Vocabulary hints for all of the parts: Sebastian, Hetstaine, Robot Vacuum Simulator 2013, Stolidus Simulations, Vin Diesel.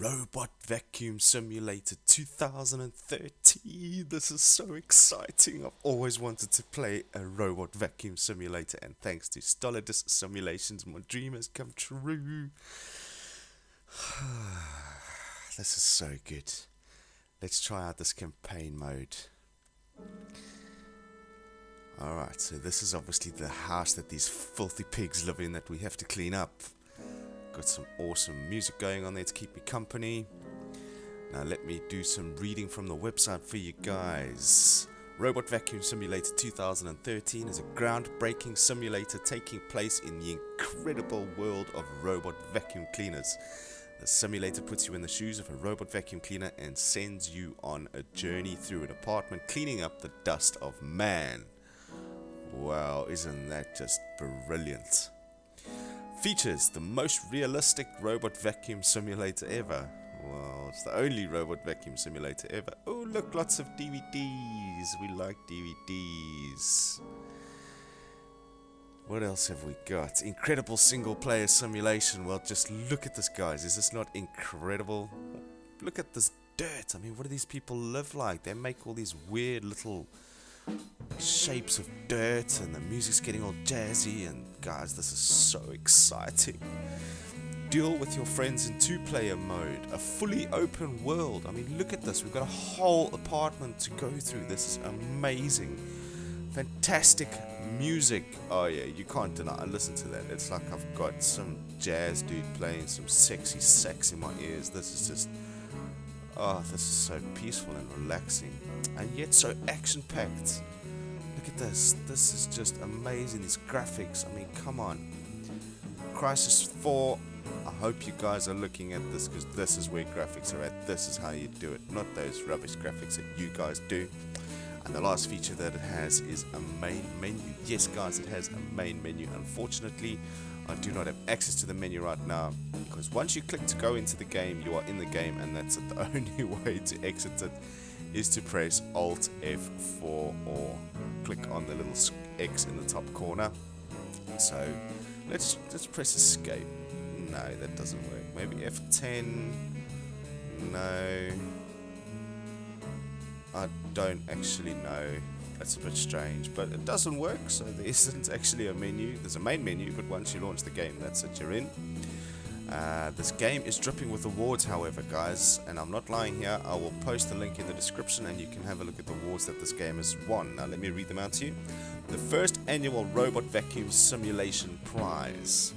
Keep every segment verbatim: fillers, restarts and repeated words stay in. Robot Vacuum Simulator two thousand thirteen. This is so exciting. I've always wanted to play a Robot Vacuum Simulator, and thanks to Stolidus Simulations, my dream has come true. This is so good. Let's try out this campaign mode. Alright, so this is obviously the house that these filthy pigs live in that we have to clean up. Got some awesome music going on there to keep me company. Now let me do some reading from the website for you guys. Robot Vacuum Simulator two thousand thirteen is a groundbreaking simulator taking place in the incredible world of robot vacuum cleaners. The simulator puts you in the shoes of a robot vacuum cleaner and sends you on a journey through an apartment cleaning up the dust of man. Wow, isn't that just brilliant? Features: the most realistic robot vacuum simulator ever. Well, it's the only robot vacuum simulator ever. Oh, look, lots of D V Ds. We like D V Ds. What else have we got? Incredible single-player simulation. Well, just look at this, guys. Is this not incredible? Look at this dirt. I mean, what do these people live like? They make all these weird little shapes of dirt, and the music's getting all jazzy, and guys, this is so exciting. Deal with your friends in two-player mode. A fully open world. I mean, look at this. We've got a whole apartment to go through. This is amazing. Fantastic music. Oh yeah, you can't deny. Listen to that. It's like I've got some jazz dude playing some sexy sax in my ears. This is just... oh, this is so peaceful and relaxing, and yet so action-packed. Look at this. This is just amazing. These graphics. I mean, come on. Crisis four. I hope you guys are looking at this, because this is where graphics are at. This is how you do it. Not those rubbish graphics that you guys do. And the last feature that it has is a main menu. Yes, guys, it has a main menu. Unfortunately, I do not have access to the menu right now, because once you click to go into the game, you are in the game, and that's it. The only way to exit it is to press Alt F four or click on the little X in the top corner. So let's let's press escape. No, that doesn't work. Maybe F ten. No, I don't actually know. That's a bit strange, but it doesn't work, so there isn't actually a menu. There's a main menu, but once you launch the game, that's it, you're in. Uh, this game is dripping with awards, however, guys, and I'm not lying here. I will post the link in the description, and you can have a look at the awards that this game has won. Now, let me read them out to you. The first annual Robot Vacuum Simulation Prize.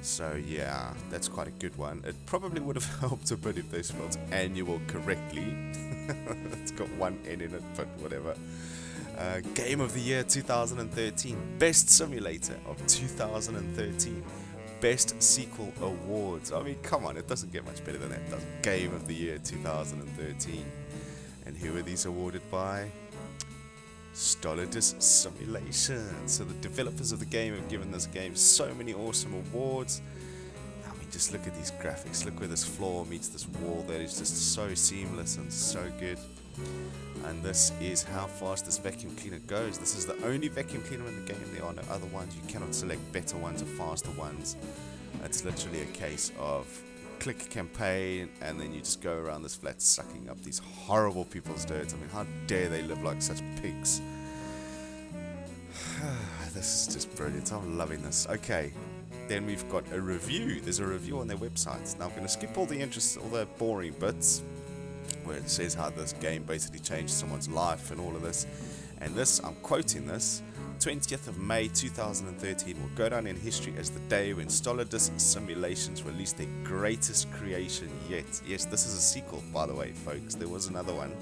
So, yeah, that's quite a good one. It probably would have helped a bit if they spelled annual correctly. It's got one N in it, but whatever. Uh, Game of the Year two thousand thirteen. Best Simulator of two thousand thirteen. Best Sequel Awards. I mean, come on, it doesn't get much better than that, does it? Game of the Year two thousand thirteen. And who are these awarded by? Stolidus Simulations. So the developers of the game have given this game so many awesome awards. I mean, just look at these graphics. Look where this floor meets this wall. That is just so seamless and so good. And this is how fast this vacuum cleaner goes. This is the only vacuum cleaner in the game. There are no other ones. You cannot select better ones or faster ones. It's literally a case of click campaign, and then you just go around this flat sucking up these horrible people's dirt. I mean, how dare they live like such pigs. This is just brilliant. I'm loving this. Okay, then we've got a review. There's a review on their website. Now I'm going to skip all the interest, all the boring bits where it says how this game basically changed someone's life and all of this. And this, I'm quoting this, twentieth of May two thousand thirteen will go down in history as the day when Stolidus Simulations released their greatest creation yet. Yes, this is a sequel, by the way, folks. There was another one.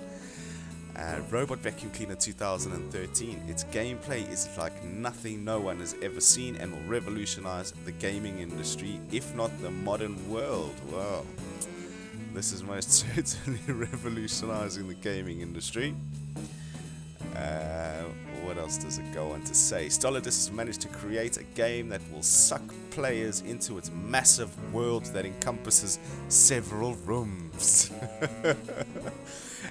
Uh, Robot Vacuum Cleaner two thousand thirteen. Its gameplay is like nothing no one has ever seen and will revolutionize the gaming industry, if not the modern world. Wow. This is most certainly revolutionizing the gaming industry. Uh, what else does it go on to say? Stolidus has managed to create a game that will suck players into its massive world that encompasses several rooms.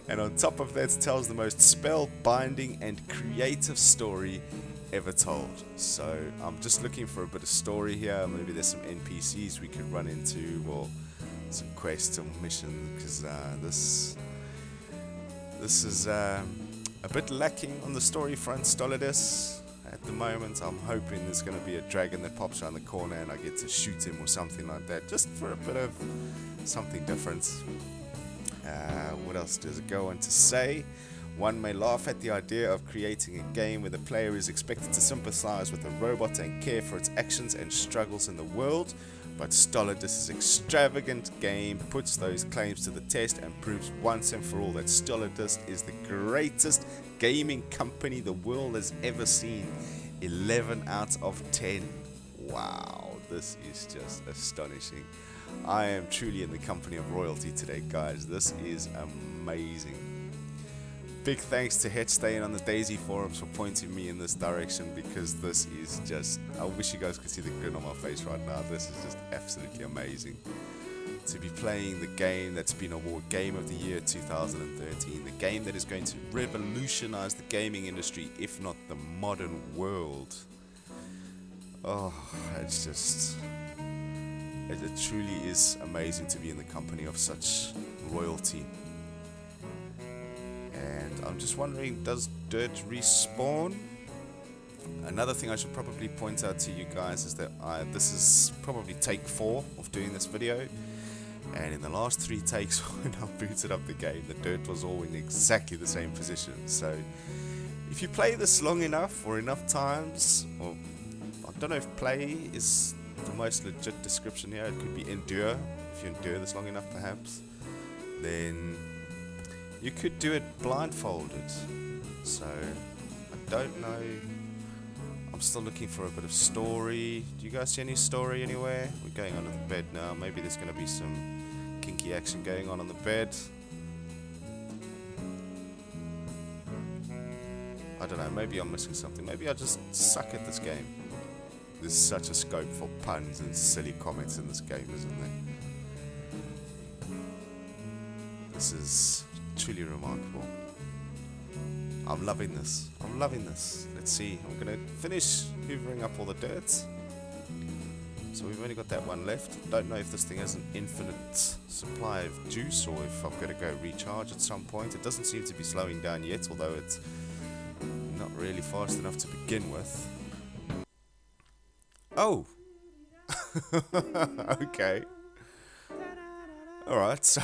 And on top of that, tells the most spellbinding and creative story ever told. So I'm just looking for a bit of story here. Maybe there's some N P Cs we could run into, or some quests and missions, because uh, this this is uh, a bit lacking on the story front, Stolidus. At the moment, I'm hoping there's going to be a dragon that pops around the corner and I get to shoot him or something like that, just for a bit of something different. Uh, what else does it go on to say? One may laugh at the idea of creating a game where the player is expected to sympathize with a robot and care for its actions and struggles in the world, but Stolidus' extravagant game puts those claims to the test and proves once and for all that Stolidus is the greatest gaming company the world has ever seen. eleven out of ten. Wow, this is just astonishing. I am truly in the company of royalty today, guys. This is amazing. Big thanks to Hetstaine on the Daisy forums for pointing me in this direction, because this is just, I wish you guys could see the grin on my face right now. This is just absolutely amazing. To be playing the game that's been awarded Game of the Year two thousand thirteen, the game that is going to revolutionize the gaming industry, if not the modern world. Oh, it's just, it, it truly is amazing to be in the company of such royalty. And I'm just wondering, does dirt respawn? Another thing I should probably point out to you guys is that I, this is probably take four of doing this video, and in the last three takes when I booted up the game, the dirt was all in exactly the same position. So if you play this long enough or enough times, or I don't know if play is the most legit description here, it could be endure, if you endure this long enough perhaps, then you could do it blindfolded. So I don't know, I'm still looking for a bit of story. Do you guys see any story anywhere? We're going under the bed now, maybe there's going to be some kinky action going on on the bed. I don't know, maybe I'm missing something, maybe I just suck at this game. There's such a scope for puns and silly comments in this game, isn't there? This is truly remarkable. I'm loving this. I'm loving this. Let's see. I'm gonna finish hoovering up all the dirt. So we've only got that one left. Don't know if this thing has an infinite supply of juice or if I've got to go recharge at some point. It doesn't seem to be slowing down yet, although it's not really fast enough to begin with. Oh! Okay. Alright, so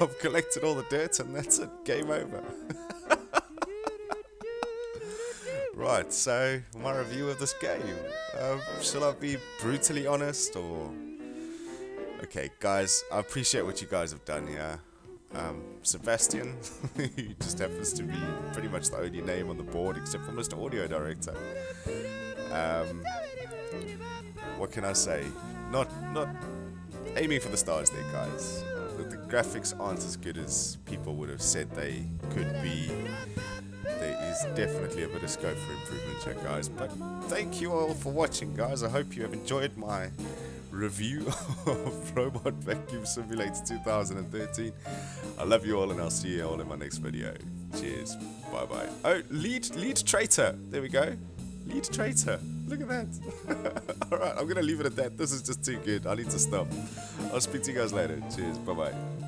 I've collected all the dirt and that's it, game over. Right, so my review of this game. Um, shall I be brutally honest or... Okay guys, I appreciate what you guys have done here. Um, Sebastian, who just happens to be pretty much the only name on the board except for Mister Audio Director. Um, what can I say? Not... not aiming for the stars there, guys. The, the graphics aren't as good as people would have said they could be. There is definitely a bit of scope for improvement here, guys. But thank you all for watching, guys. I hope you have enjoyed my review of Robot Vacuum Simulator two thousand thirteen. I love you all and I'll see you all in my next video. Cheers. Bye-bye. Oh, lead, lead traitor. There we go. Lead traitor. Look at that. Alright, I'm going to leave it at that. This is just too good. I need to stop. I'll speak to you guys later. Cheers. Bye-bye.